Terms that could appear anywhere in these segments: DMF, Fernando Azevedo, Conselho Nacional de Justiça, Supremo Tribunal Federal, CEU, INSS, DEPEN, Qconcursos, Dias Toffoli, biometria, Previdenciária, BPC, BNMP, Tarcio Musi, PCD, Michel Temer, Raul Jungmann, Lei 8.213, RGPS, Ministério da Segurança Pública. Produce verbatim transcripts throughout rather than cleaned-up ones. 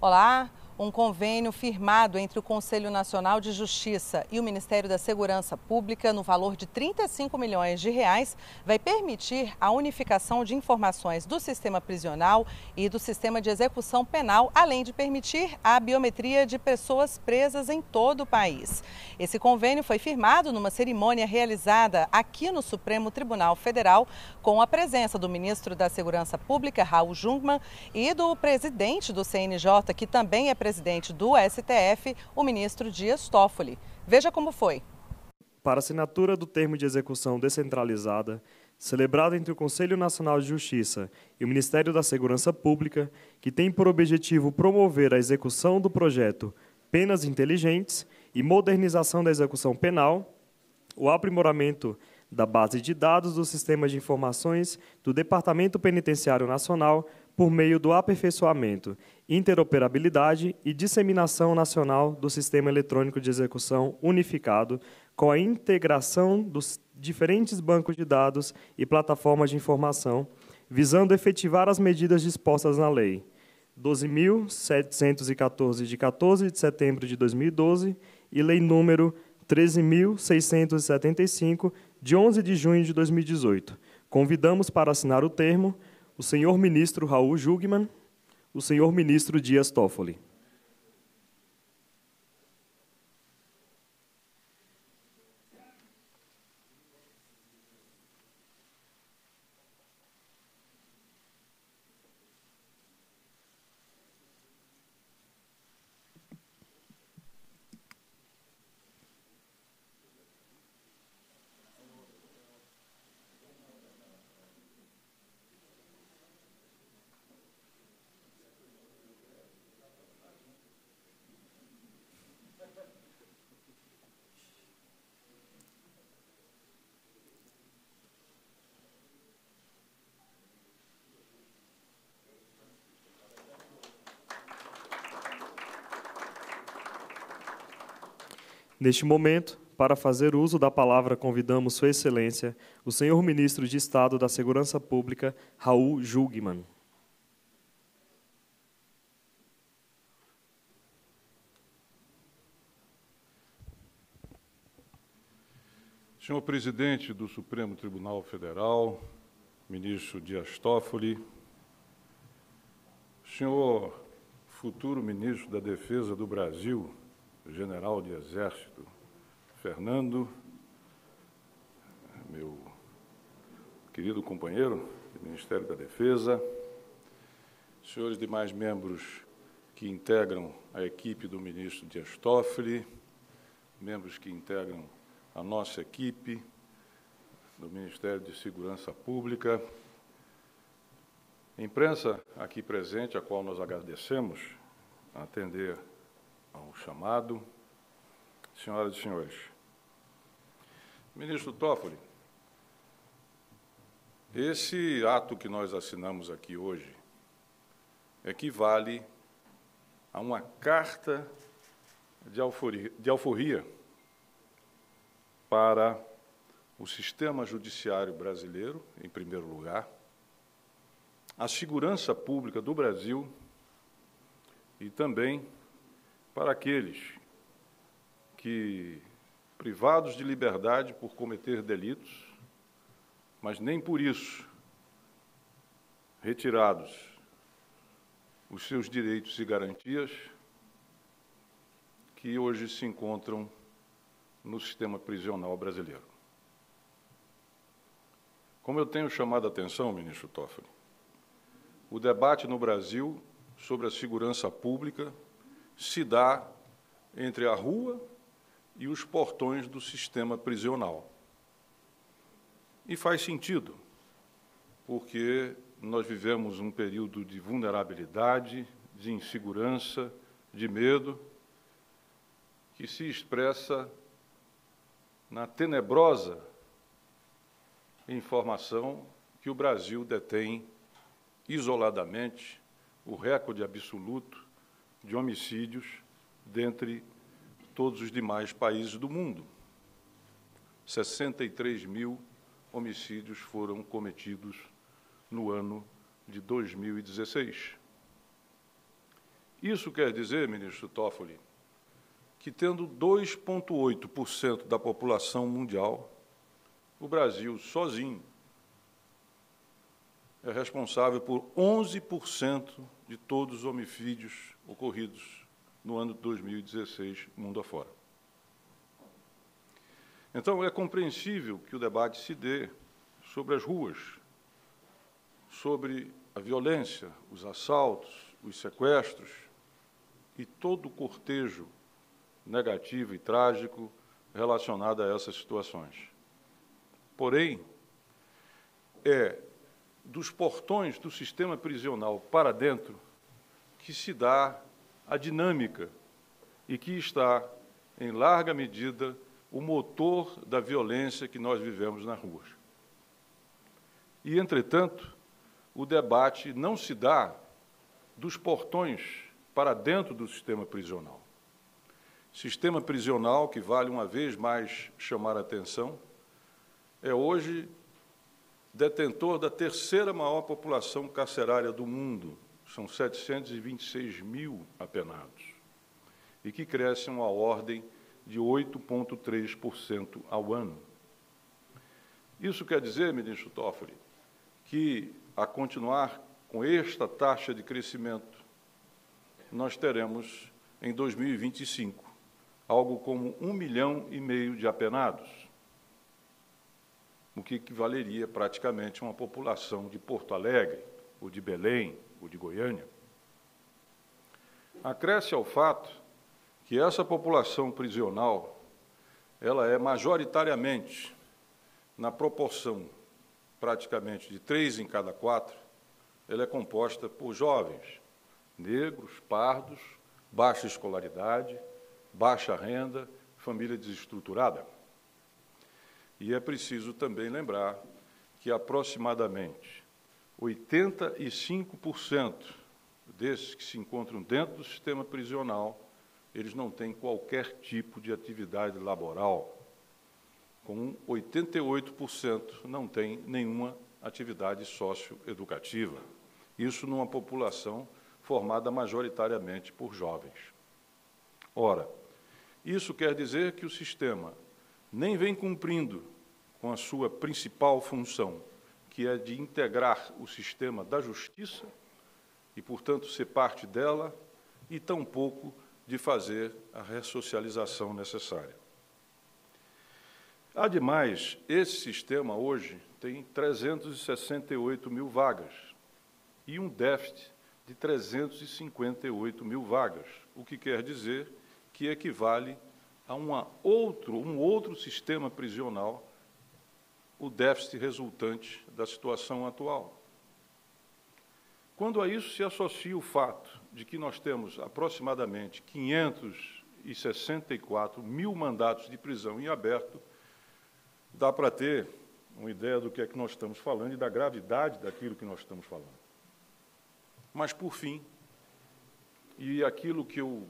Olá. Um convênio firmado entre o Conselho Nacional de Justiça e o Ministério da Segurança Pública, no valor de trinta e cinco milhões de reais, vai permitir a unificação de informações do sistema prisional e do sistema de execução penal, além de permitir a biometria de pessoas presas em todo o país. Esse convênio foi firmado numa cerimônia realizada aqui no Supremo Tribunal Federal, com a presença do ministro da Segurança Pública, Raul Jungmann, e do presidente do C N J, que também é presidente presidente do S T F, o ministro Dias Toffoli. Veja como foi. Para assinatura do termo de execução descentralizada, celebrado entre o Conselho Nacional de Justiça e o Ministério da Segurança Pública, que tem por objetivo promover a execução do projeto Penas Inteligentes e modernização da execução penal, o aprimoramento da base de dados do Sistema de Informações do Departamento Penitenciário Nacional por meio do aperfeiçoamento, interoperabilidade e disseminação nacional do Sistema Eletrônico de Execução Unificado, com a integração dos diferentes bancos de dados e plataformas de informação, visando efetivar as medidas dispostas na Lei doze mil setecentos e catorze, de quatorze de setembro de dois mil e doze, e Lei número treze mil seiscentos e setenta e cinco, de onze de junho de dois mil e dezoito. Convidamos para assinar o termo o senhor ministro Raul Jungmann, o senhor ministro Dias Toffoli. Neste momento, para fazer uso da palavra, convidamos Sua Excelência, o senhor Ministro de Estado da Segurança Pública, Raul Jungmann. Senhor Presidente do Supremo Tribunal Federal, ministro Dias Toffoli, senhor futuro ministro da Defesa do Brasil, general de Exército Fernando, meu querido companheiro do Ministério da Defesa, senhores demais membros que integram a equipe do ministro Dias Toffoli, membros que integram a nossa equipe do Ministério de Segurança Pública, imprensa aqui presente, a qual nós agradecemos a atender ao chamado. Senhoras e senhores, ministro Toffoli, esse ato que nós assinamos aqui hoje equivale a uma carta de alforria, de alforria para o sistema judiciário brasileiro, em primeiro lugar, a segurança pública do Brasil e também para aqueles que, privados de liberdade por cometer delitos, mas nem por isso retirados os seus direitos e garantias, que hoje se encontram no sistema prisional brasileiro. Como eu tenho chamado a atenção, ministro Toffoli, o debate no Brasil sobre a segurança pública se dá entre a rua e os portões do sistema prisional. E faz sentido, porque nós vivemos um período de vulnerabilidade, de insegurança, de medo, que se expressa na tenebrosa informação que o Brasil detém isoladamente o recorde absoluto de homicídios dentre todos os demais países do mundo. sessenta e três mil homicídios foram cometidos no ano de dois mil e dezesseis. Isso quer dizer, ministro Toffoli, que tendo dois vírgula oito por cento da população mundial, o Brasil sozinho é responsável por onze por cento de todos os homicídios ocorridos no ano de dois mil e dezesseis, mundo afora. Então, é compreensível que o debate se dê sobre as ruas, sobre a violência, os assaltos, os sequestros e todo o cortejo negativo e trágico relacionado a essas situações. Porém, é dos portões do sistema prisional para dentro que se dá a dinâmica e que está, em larga medida, o motor da violência que nós vivemos nas ruas. E, entretanto, o debate não se dá dos portões para dentro do sistema prisional. Sistema prisional, que vale uma vez mais chamar a atenção, é hoje detentor da terceira maior população carcerária do mundo, são setecentos e vinte e seis mil apenados, e que crescem à ordem de oito vírgula três por cento ao ano. Isso quer dizer, ministro Toffoli, que, a continuar com esta taxa de crescimento, nós teremos, em dois mil e vinte e cinco, algo como um milhão e meio de apenados, o que equivaleria praticamente a uma população de Porto Alegre, ou de Belém, ou de Goiânia. Acresce ao fato que essa população prisional, ela é majoritariamente, na proporção praticamente de três em cada quatro, ela é composta por jovens, negros, pardos, baixa escolaridade, baixa renda, família desestruturada. E é preciso também lembrar que aproximadamente oitenta e cinco por cento desses que se encontram dentro do sistema prisional, eles não têm qualquer tipo de atividade laboral, com oitenta e oito por cento não têm nenhuma atividade socioeducativa. Isso numa população formada majoritariamente por jovens. Ora, isso quer dizer que o sistema nem vem cumprindo com a sua principal função, que é de integrar o sistema da justiça e, portanto, ser parte dela, e tampouco de fazer a ressocialização necessária. Ademais, esse sistema hoje tem trezentos e sessenta e oito mil vagas e um déficit de trezentos e cinquenta e oito mil vagas, o que quer dizer que equivale a uma outro, um outro sistema prisional, o déficit resultante da situação atual. Quando a isso se associa o fato de que nós temos aproximadamente quinhentos e sessenta e quatro mil mandatos de prisão em aberto, dá para ter uma ideia do que é que nós estamos falando e da gravidade daquilo que nós estamos falando. Mas, por fim, e aquilo que eu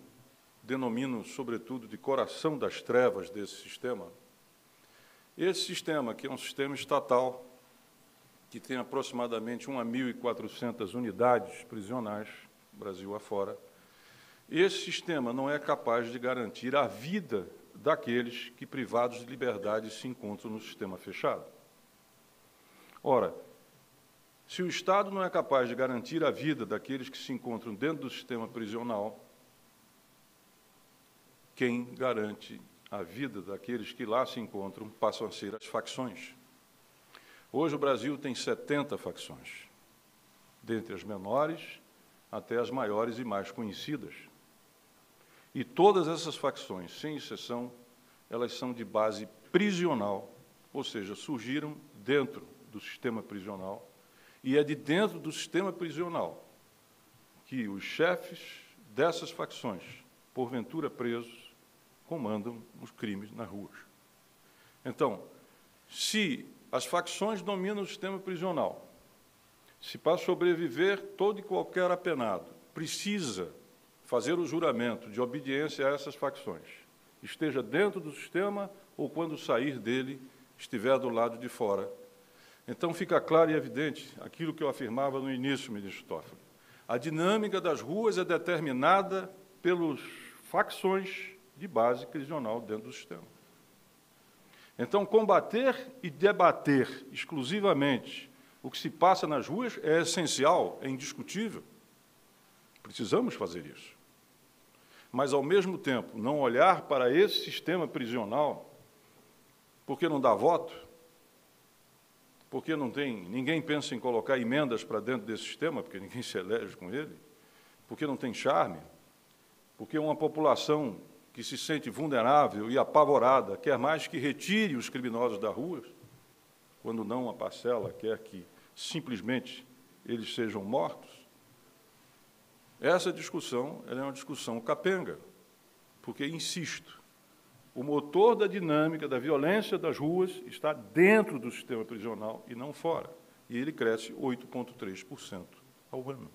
denomino, sobretudo, de coração das trevas desse sistema, esse sistema, que é um sistema estatal, que tem aproximadamente mil e quatrocentas unidades prisionais, Brasil afora, esse sistema não é capaz de garantir a vida daqueles que, privados de liberdade, se encontram no sistema fechado. Ora, se o Estado não é capaz de garantir a vida daqueles que se encontram dentro do sistema prisional, quem garante a vida daqueles que lá se encontram passam a ser as facções. Hoje o Brasil tem setenta facções, dentre as menores até as maiores e mais conhecidas. E todas essas facções, sem exceção, elas são de base prisional, ou seja, surgiram dentro do sistema prisional, e é de dentro do sistema prisional que os chefes dessas facções, porventura presos, comandam os crimes nas ruas. Então, se as facções dominam o sistema prisional, se para sobreviver todo e qualquer apenado precisa fazer o juramento de obediência a essas facções, esteja dentro do sistema ou, quando sair dele, estiver do lado de fora. Então, fica claro e evidente aquilo que eu afirmava no início, ministro Toffoli. A dinâmica das ruas é determinada pelas facções de base crisional dentro do sistema. Então, combater e debater exclusivamente o que se passa nas ruas é essencial, é indiscutível. Precisamos fazer isso. Mas, ao mesmo tempo, não olhar para esse sistema prisional porque não dá voto, porque não tem, ninguém pensa em colocar emendas para dentro desse sistema, porque ninguém se elege com ele, porque não tem charme, porque uma população que se sente vulnerável e apavorada quer mais que retire os criminosos da rua, quando não uma parcela quer que simplesmente eles sejam mortos. Essa discussão ela é uma discussão capenga, porque, insisto, o motor da dinâmica da violência das ruas está dentro do sistema prisional e não fora, e ele cresce oito vírgula três por cento ao ano.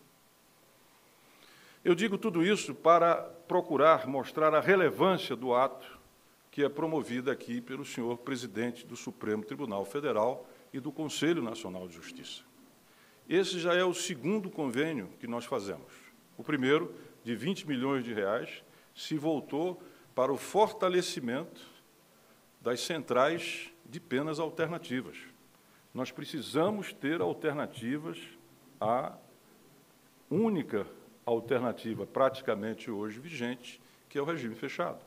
Eu digo tudo isso para procurar mostrar a relevância do ato que é promovido aqui pelo senhor presidente do Supremo Tribunal Federal e do Conselho Nacional de Justiça. Esse já é o segundo convênio que nós fazemos. O primeiro, de vinte milhões de reais, se voltou para o fortalecimento das centrais de penas alternativas. Nós precisamos ter alternativas à única alternativa praticamente hoje vigente, que é o regime fechado.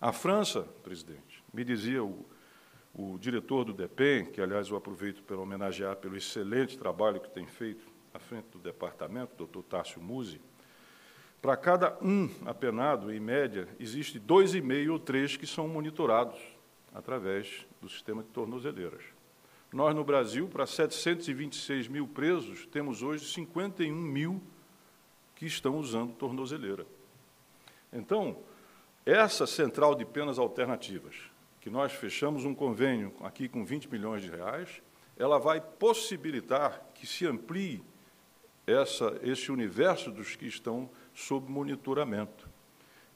A França, presidente, me dizia o, o diretor do DEPEN, que, aliás, eu aproveito para homenagear pelo excelente trabalho que tem feito à frente do departamento, doutor Tarcio Musi, para cada um apenado, em média, existe dois e meio ou três que são monitorados através do sistema de tornozeleiras. Nós, no Brasil, para setecentos e vinte e seis mil presos, temos hoje cinquenta e um mil que estão usando tornozeleira. Então, essa central de penas alternativas, que nós fechamos um convênio aqui com vinte milhões de reais, ela vai possibilitar que se amplie Essa, esse universo dos que estão sob monitoramento,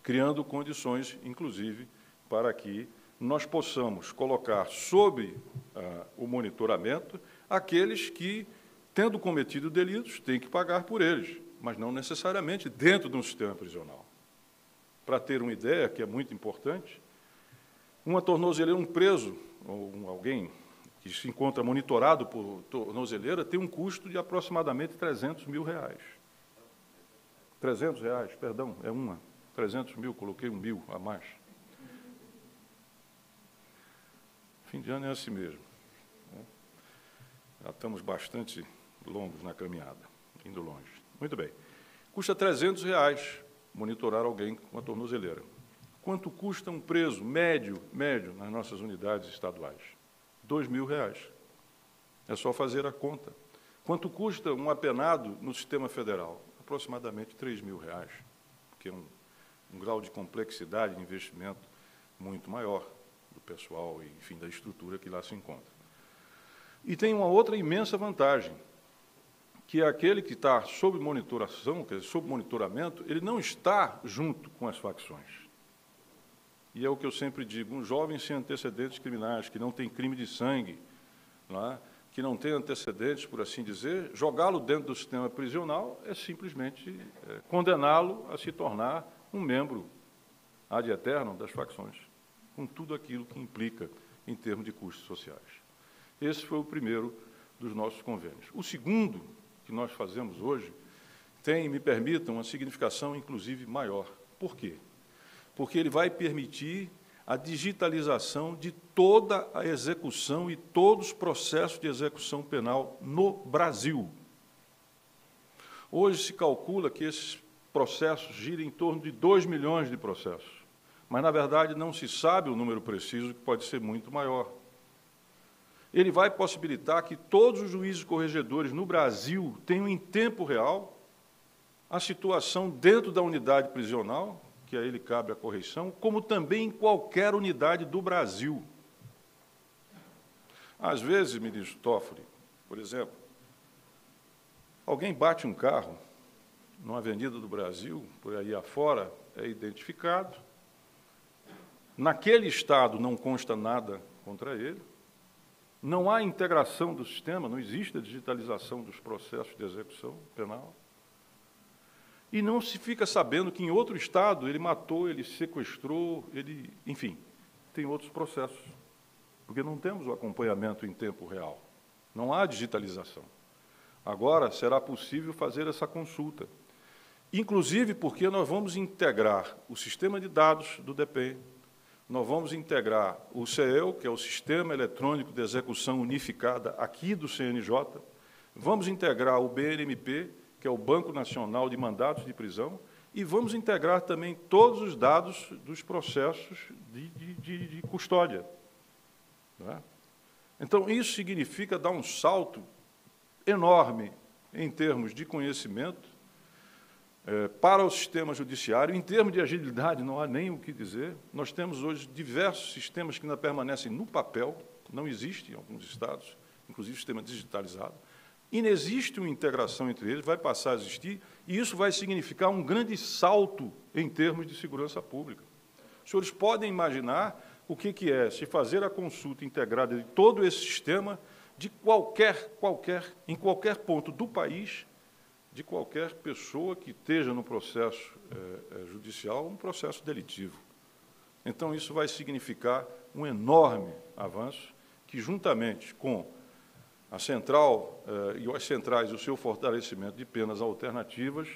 criando condições, inclusive, para que nós possamos colocar sob ah, o monitoramento aqueles que, tendo cometido delitos, têm que pagar por eles, mas não necessariamente dentro de um sistema prisional. Para ter uma ideia, que é muito importante, uma tornozeleira, um preso, ou um, alguém que se encontra monitorado por tornozeleira, tem um custo de aproximadamente trezentos mil reais. trezentos reais, perdão, é uma. trezentos mil, coloquei um mil a mais. Fim de ano é assim mesmo. Já estamos bastante longos na caminhada, indo longe. Muito bem. Custa trezentos reais monitorar alguém com a tornozeleira. Quanto custa um preso médio, médio, nas nossas unidades estaduais? dois mil reais. É só fazer a conta. Quanto custa um apenado no sistema federal? Aproximadamente três mil reais, que é um, um grau de complexidade de investimento muito maior do pessoal e, enfim, da estrutura que lá se encontra. E tem uma outra imensa vantagem, que é aquele que está sob monitoração, quer dizer, sob monitoramento, ele não está junto com as facções. E é o que eu sempre digo, um jovem sem antecedentes criminais, que não tem crime de sangue, não é? Que não tem antecedentes, por assim dizer, jogá-lo dentro do sistema prisional é simplesmente é, condená-lo a se tornar um membro ad eternum das facções, com tudo aquilo que implica em termos de custos sociais. Esse foi o primeiro dos nossos convênios. O segundo, que nós fazemos hoje, tem, me permitam, uma significação, inclusive, maior. Por quê? Porque ele vai permitir a digitalização de toda a execução e todos os processos de execução penal no Brasil. Hoje se calcula que esses processos giram em torno de dois milhões de processos, mas, na verdade, não se sabe o número preciso, que pode ser muito maior. Ele vai possibilitar que todos os juízes corregedores no Brasil tenham em tempo real a situação dentro da unidade prisional, que a ele cabe a correção, como também em qualquer unidade do Brasil. Às vezes, ministro Toffoli, por exemplo, alguém bate um carro numa avenida do Brasil, por aí afora, é identificado, naquele estado não consta nada contra ele, não há integração do sistema, não existe a digitalização dos processos de execução penal, e não se fica sabendo que em outro estado ele matou, ele sequestrou, ele, enfim, tem outros processos, porque não temos o acompanhamento em tempo real, não há digitalização. Agora será possível fazer essa consulta, inclusive porque nós vamos integrar o sistema de dados do D E P E N, nós vamos integrar o C E U, que é o Sistema Eletrônico de Execução Unificada aqui do C N J, vamos integrar o B N M P, que é o Banco Nacional de Mandatos de Prisão, e vamos integrar também todos os dados dos processos de, de, de, de custódia. Não é? Então, isso significa dar um salto enorme em termos de conhecimento É, para o sistema judiciário. Em termos de agilidade, não há nem o que dizer. Nós temos hoje diversos sistemas que ainda permanecem no papel, não existe em alguns estados, inclusive sistema digitalizado. Inexiste uma integração entre eles, vai passar a existir, e isso vai significar um grande salto em termos de segurança pública. Os senhores podem imaginar o que, que é se fazer a consulta integrada de todo esse sistema, de qualquer, qualquer, em qualquer ponto do país, de qualquer pessoa que esteja no processo eh, judicial, um processo delitivo. Então, isso vai significar um enorme avanço que, juntamente com a central eh, e as centrais, o seu fortalecimento de penas alternativas,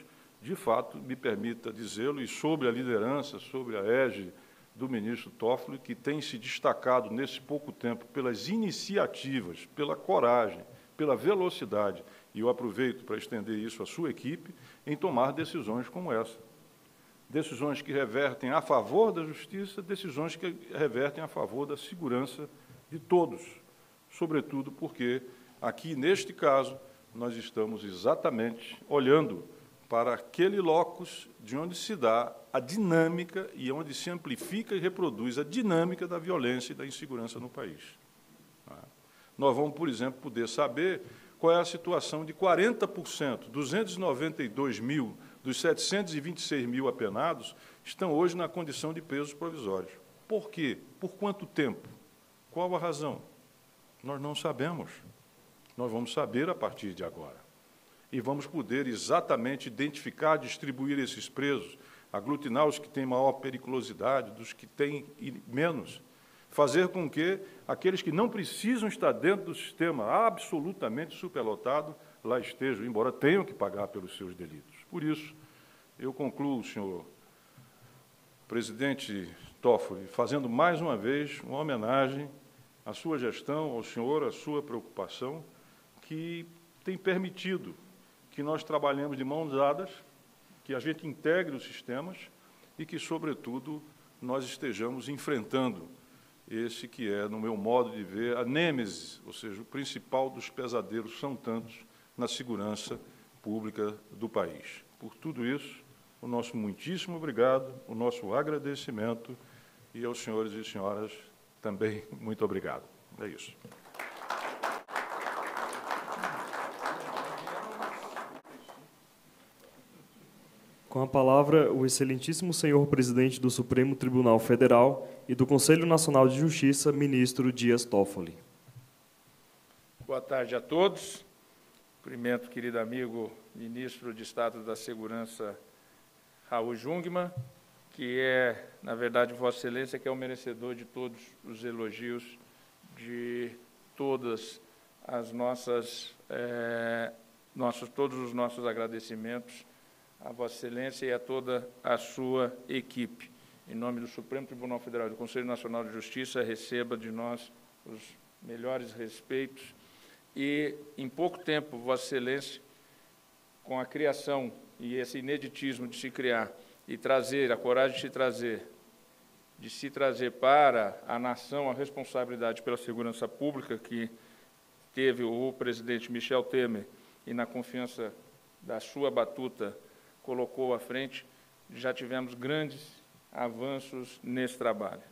de fato, me permita dizê-lo, e sobre a liderança, sobre a égide do ministro Toffoli, que tem se destacado nesse pouco tempo pelas iniciativas, pela coragem, pela velocidade, e eu aproveito para estender isso à sua equipe, em tomar decisões como essa. Decisões que revertem a favor da justiça, decisões que revertem a favor da segurança de todos, sobretudo porque, aqui neste caso, nós estamos exatamente olhando para aquele locus de onde se dá a dinâmica e onde se amplifica e reproduz a dinâmica da violência e da insegurança no país. Nós vamos, por exemplo, poder saber qual é a situação de quarenta por cento, duzentos e noventa e dois mil dos setecentos e vinte e seis mil apenados estão hoje na condição de presos provisórios. Por quê? Por quanto tempo? Qual a razão? Nós não sabemos. Nós vamos saber a partir de agora. E vamos poder exatamente identificar, distribuir esses presos, aglutinar os que têm maior periculosidade, dos que têm menos, fazer com que aqueles que não precisam estar dentro do sistema absolutamente superlotado lá estejam, embora tenham que pagar pelos seus delitos. Por isso, eu concluo, senhor presidente Toffoli, fazendo mais uma vez uma homenagem à sua gestão, ao senhor, à sua preocupação, que tem permitido que nós trabalhemos de mãos dadas, que a gente integre os sistemas e que, sobretudo, nós estejamos enfrentando esse que é, no meu modo de ver, a nêmesis, ou seja, o principal dos pesadelos são tantos na segurança pública do país. Por tudo isso, o nosso muitíssimo obrigado, o nosso agradecimento e aos senhores e senhoras também muito obrigado. É isso. Com a palavra, o excelentíssimo senhor presidente do Supremo Tribunal Federal e do Conselho Nacional de Justiça, ministro Dias Toffoli. Boa tarde a todos. Cumprimento, querido amigo ministro de Estado da Segurança, Raul Jungmann, que é, na verdade, Vossa Excelência, que é o merecedor de todos os elogios de todas as nossas, eh, nossos, todos os nossos agradecimentos a Vossa Excelência e a toda a sua equipe. Em nome do Supremo Tribunal Federal e do Conselho Nacional de Justiça, receba de nós os melhores respeitos. E, em pouco tempo, Vossa Excelência, com a criação e esse ineditismo de se criar e trazer, a coragem de se trazer, de se trazer para a nação a responsabilidade pela segurança pública que teve o presidente Michel Temer e, na confiança da sua batuta, colocou à frente, já tivemos grandes avanços nesse trabalho.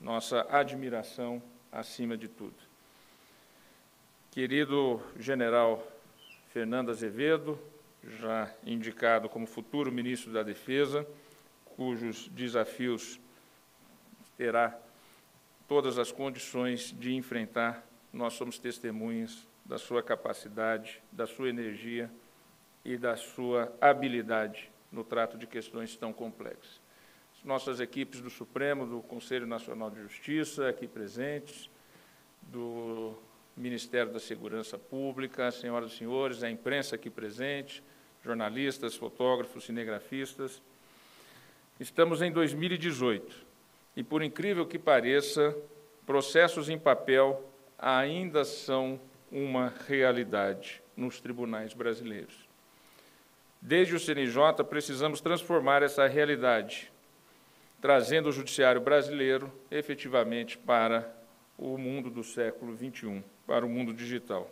Nossa admiração acima de tudo. Querido general Fernando Azevedo, já indicado como futuro ministro da Defesa, cujos desafios terá todas as condições de enfrentar nós somos testemunhas da sua capacidade, da sua energia e da sua habilidade no trato de questões tão complexas. Nossas equipes do Supremo, do Conselho Nacional de Justiça, aqui presentes, do Ministério da Segurança Pública, senhoras e senhores, a imprensa aqui presente, jornalistas, fotógrafos, cinegrafistas. Estamos em dois mil e dezoito e, por incrível que pareça, processos em papel ainda são uma realidade nos tribunais brasileiros. Desde o C N J, precisamos transformar essa realidade, trazendo o judiciário brasileiro efetivamente para o mundo do século vinte e um, para o mundo digital.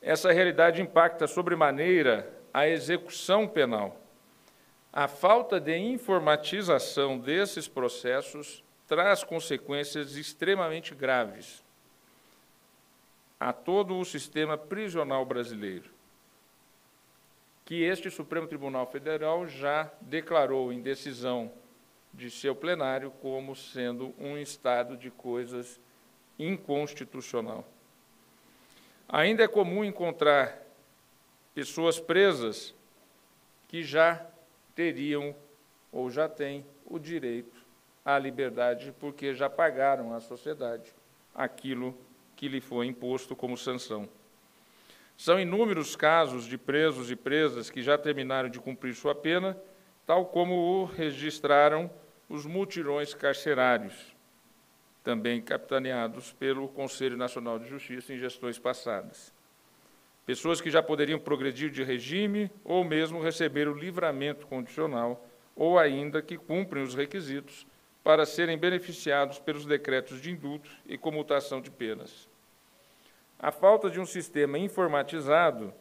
Essa realidade impacta sobremaneira a execução penal. A falta de informatização desses processos traz consequências extremamente graves a todo o sistema prisional brasileiro, que este Supremo Tribunal Federal já declarou em decisão de seu plenário como sendo um estado de coisas inconstitucional. Ainda é comum encontrar pessoas presas que já teriam ou já têm o direito à liberdade porque já pagaram à sociedade aquilo que lhe foi imposto como sanção. São inúmeros casos de presos e presas que já terminaram de cumprir sua pena, tal como o registraram os mutirões carcerários, também capitaneados pelo Conselho Nacional de Justiça em gestões passadas. Pessoas que já poderiam progredir de regime ou mesmo receber o livramento condicional, ou ainda que cumprem os requisitos para serem beneficiados pelos decretos de indulto e comutação de penas. A falta de um sistema informatizado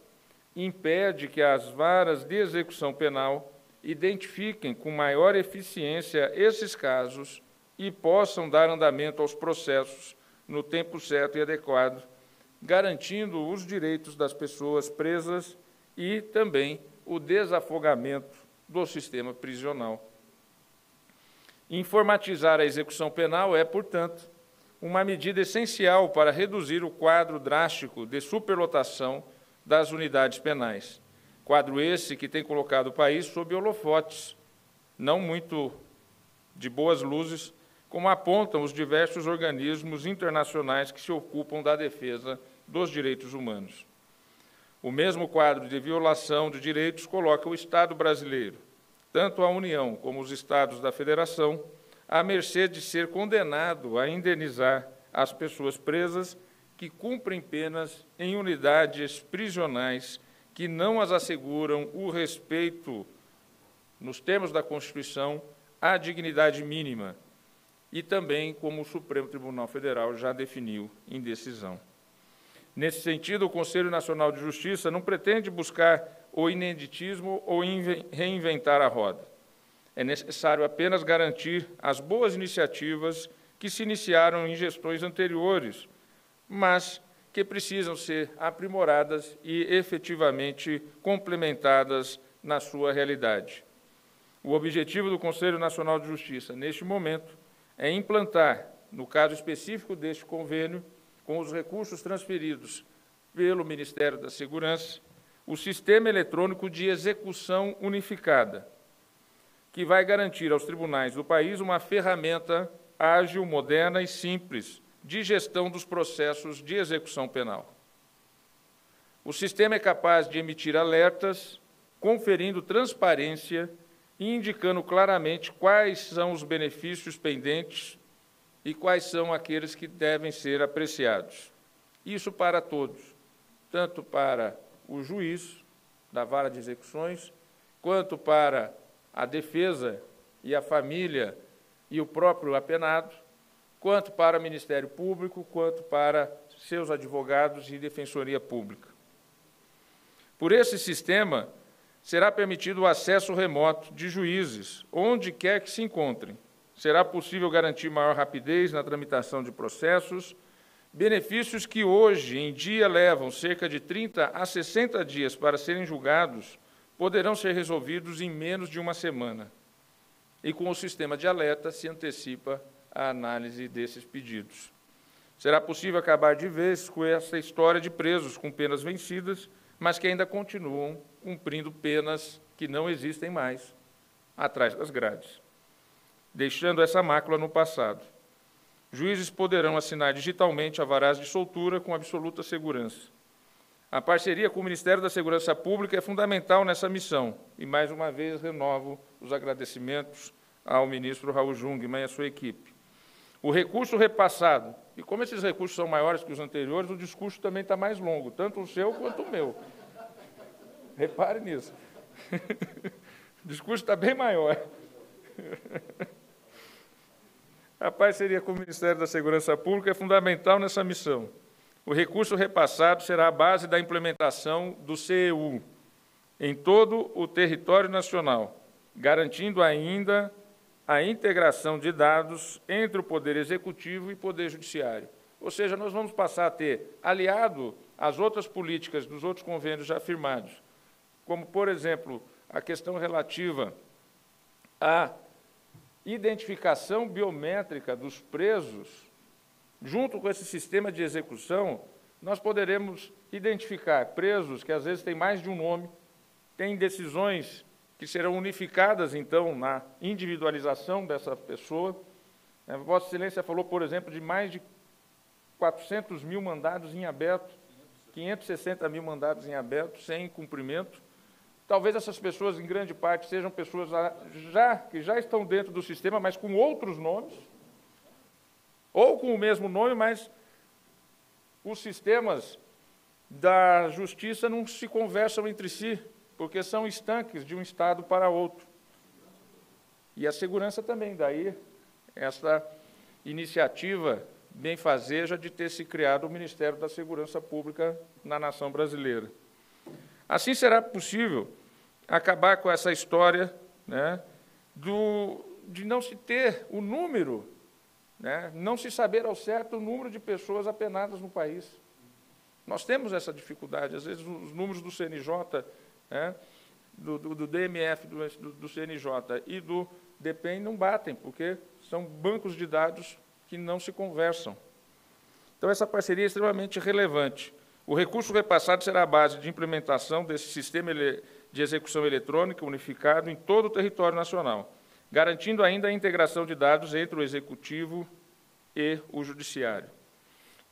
impede que as varas de execução penal identifiquem com maior eficiência esses casos e possam dar andamento aos processos no tempo certo e adequado, garantindo os direitos das pessoas presas e também o desafogamento do sistema prisional. Informatizar a execução penal é, portanto, uma medida essencial para reduzir o quadro drástico de superlotação das unidades penais. Quadro esse que tem colocado o país sob holofotes, não muito de boas luzes, como apontam os diversos organismos internacionais que se ocupam da defesa dos direitos humanos. O mesmo quadro de violação de direitos coloca o Estado brasileiro, tanto a União como os Estados da Federação, à mercê de ser condenado a indenizar as pessoas presas que cumprem penas em unidades prisionais que não as asseguram o respeito, nos termos da Constituição, à dignidade mínima, e também como o Supremo Tribunal Federal já definiu em decisão. Nesse sentido, o Conselho Nacional de Justiça não pretende buscar o ineditismo ou reinventar a roda. É necessário apenas garantir as boas iniciativas que se iniciaram em gestões anteriores, mas que precisam ser aprimoradas e efetivamente complementadas na sua realidade. O objetivo do Conselho Nacional de Justiça, neste momento, é implantar, no caso específico deste convênio, com os recursos transferidos pelo Ministério da Segurança, o Sistema Eletrônico de Execução Unificada, que vai garantir aos tribunais do país uma ferramenta ágil, moderna e simples, de gestão dos processos de execução penal. O sistema é capaz de emitir alertas, conferindo transparência e indicando claramente quais são os benefícios pendentes e quais são aqueles que devem ser apreciados. Isso para todos, tanto para o juiz da vara de execuções, quanto para a defesa e a família e o próprio apenado, quanto para o Ministério Público, quanto para seus advogados e defensoria pública. Por esse sistema, será permitido o acesso remoto de juízes, onde quer que se encontrem. Será possível garantir maior rapidez na tramitação de processos, benefícios que hoje em dia levam cerca de trinta a sessenta dias para serem julgados, poderão ser resolvidos em menos de uma semana. E com o sistema de alerta se antecipa a análise desses pedidos. Será possível acabar de vez com essa história de presos com penas vencidas, mas que ainda continuam cumprindo penas que não existem mais atrás das grades, deixando essa mácula no passado. Juízes poderão assinar digitalmente avarás de soltura com absoluta segurança. A parceria com o Ministério da Segurança Pública é fundamental nessa missão, e, mais uma vez, renovo os agradecimentos ao ministro Raul Jungmann e à sua equipe. O recurso repassado, e como esses recursos são maiores que os anteriores, o discurso também está mais longo, tanto o seu quanto o meu. Repare nisso. O discurso está bem maior. A parceria com o Ministério da Segurança Pública é fundamental nessa missão. O recurso repassado será a base da implementação do C E U em todo o território nacional, garantindo ainda a integração de dados entre o Poder Executivo e o Poder Judiciário. Ou seja, nós vamos passar a ter, aliado às outras políticas dos outros convênios já firmados, como, por exemplo, a questão relativa à identificação biométrica dos presos. Junto com esse sistema de execução, nós poderemos identificar presos que, às vezes, têm mais de um nome, têm decisões que serão unificadas, então, na individualização dessa pessoa. A Vossa Excelência falou, por exemplo, de mais de quatrocentos mil mandados em aberto, quinhentos e sessenta mil mandados em aberto, sem cumprimento. Talvez essas pessoas, em grande parte, sejam pessoas já, que já estão dentro do sistema, mas com outros nomes, ou com o mesmo nome, mas os sistemas da justiça não se conversam entre si, porque são estanques de um Estado para outro. E a segurança também, daí essa iniciativa benfazeja de ter se criado o Ministério da Segurança Pública na nação brasileira. Assim será possível acabar com essa história, né, do, de não se ter o número, não se saber ao certo o número de pessoas apenadas no país. Nós temos essa dificuldade. Às vezes, os números do C N J, né, do, do, do D M F, do, do C N J e do DEPEN não batem, porque são bancos de dados que não se conversam. Então, essa parceria é extremamente relevante. O recurso repassado será a base de implementação desse sistema de execução eletrônica unificado em todo o território nacional, garantindo ainda a integração de dados entre o Executivo e o Judiciário.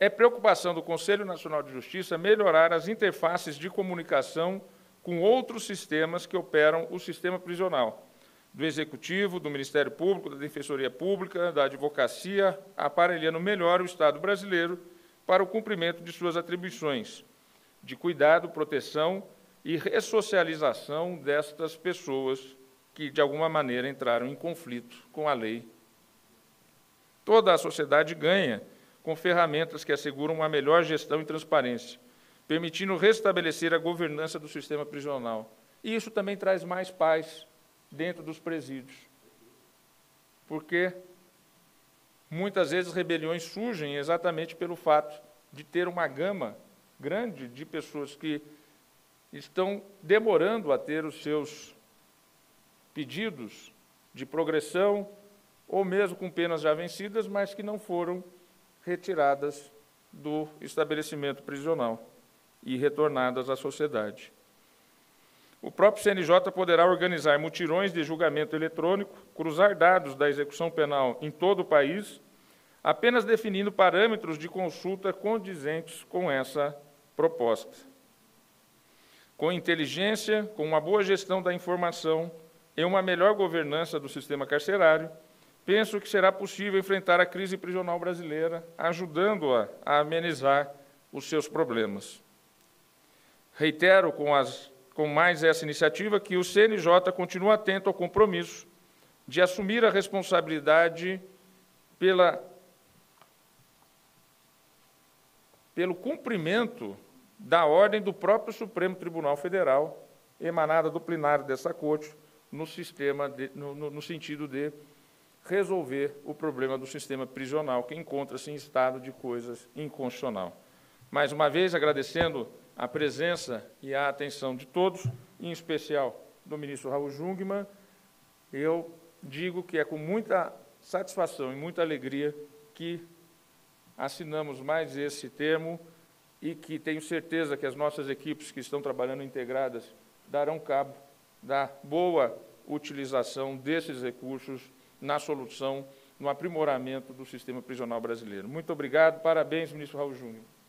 É preocupação do Conselho Nacional de Justiça melhorar as interfaces de comunicação com outros sistemas que operam o sistema prisional, do Executivo, do Ministério Público, da Defensoria Pública, da Advocacia, aparelhando melhor o Estado brasileiro para o cumprimento de suas atribuições, de cuidado, proteção e ressocialização destas pessoas que, de alguma maneira, entraram em conflito com a lei. Toda a sociedade ganha com ferramentas que asseguram uma melhor gestão e transparência, permitindo restabelecer a governança do sistema prisional. E isso também traz mais paz dentro dos presídios, porque muitas vezes rebeliões surgem exatamente pelo fato de ter uma gama grande de pessoas que estão demorando a ter os seus pedidos de progressão, ou mesmo com penas já vencidas, mas que não foram retiradas do estabelecimento prisional e retornadas à sociedade. O próprio C N J poderá organizar mutirões de julgamento eletrônico, cruzar dados da execução penal em todo o país, apenas definindo parâmetros de consulta condizentes com essa proposta. Com inteligência, com uma boa gestão da informação, em uma melhor governança do sistema carcerário, penso que será possível enfrentar a crise prisional brasileira, ajudando-a a amenizar os seus problemas. Reitero com, as, com mais essa iniciativa que o C N J continua atento ao compromisso de assumir a responsabilidade pela, pelo cumprimento da ordem do próprio Supremo Tribunal Federal, emanada do plenário dessa Corte, no, sistema de, no, no sentido de resolver o problema do sistema prisional, que encontra-se em estado de coisas inconstitucional. Mais uma vez, agradecendo a presença e a atenção de todos, em especial do ministro Raul Jungmann, eu digo que é com muita satisfação e muita alegria que assinamos mais esse termo e que tenho certeza que as nossas equipes que estão trabalhando integradas darão cabo da boa utilização desses recursos na solução, no aprimoramento do sistema prisional brasileiro. Muito obrigado, parabéns, ministro Raul Jungmann.